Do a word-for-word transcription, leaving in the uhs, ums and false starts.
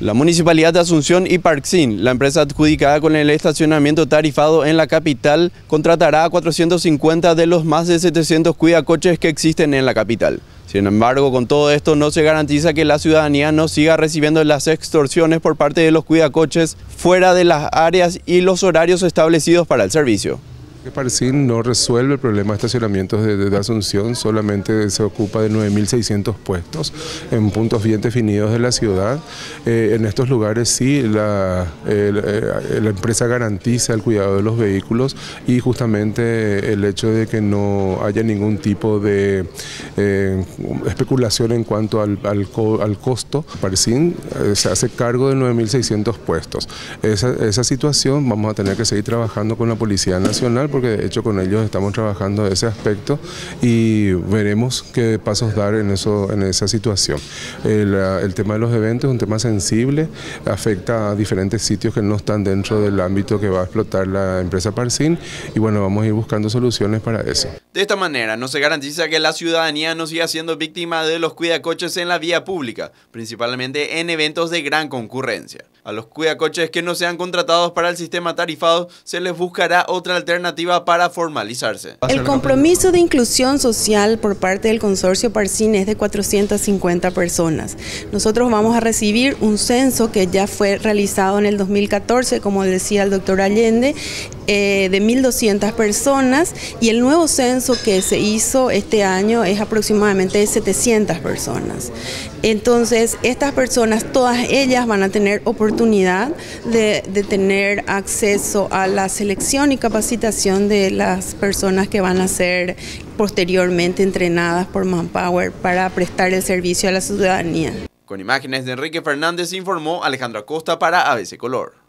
La Municipalidad de Asunción y Parxin, la empresa adjudicada con el estacionamiento tarifado en la capital, contratará a cuatrocientos cincuenta de los más de setecientos cuidacoches que existen en la capital. Sin embargo, con todo esto no se garantiza que la ciudadanía no siga recibiendo las extorsiones por parte de los cuidacoches fuera de las áreas y los horarios establecidos para el servicio. Parxin no resuelve el problema de estacionamientos de, de, de Asunción, solamente se ocupa de nueve mil seiscientos puestos en puntos bien definidos de la ciudad. Eh, en estos lugares sí la, eh, la empresa garantiza el cuidado de los vehículos y justamente el hecho de que no haya ningún tipo de eh, especulación en cuanto al, al, co, al costo. Parxin eh, se hace cargo de nueve mil seiscientos puestos. Esa, esa situación vamos a tener que seguir trabajando con la Policía Nacional, porque de hecho con ellos estamos trabajando ese aspecto y veremos qué pasos dar en, eso, en esa situación. El, el tema de los eventos es un tema sensible, afecta a diferentes sitios que no están dentro del ámbito que va a explotar la empresa Parxin y bueno, vamos a ir buscando soluciones para eso. De esta manera no se garantiza que la ciudadanía no siga siendo víctima de los cuidacoches en la vía pública, principalmente en eventos de gran concurrencia. A los cuidacoches que no sean contratados para el sistema tarifado se les buscará otra alternativa para formalizarse. El compromiso de inclusión social por parte del consorcio Parxin es de cuatrocientas cincuenta personas. Nosotros vamos a recibir un censo que ya fue realizado en el dos mil catorce, como decía el doctor Allende, eh, de mil doscientas personas, y el nuevo censo que se hizo este año es aproximadamente de setecientas personas. Entonces, estas personas, todas ellas van a tener oportunidad de, de tener acceso a la selección y capacitación de las personas que van a ser posteriormente entrenadas por Manpower para prestar el servicio a la ciudadanía. Con imágenes de Enrique Fernández informó Alejandra Costa para A B C Color.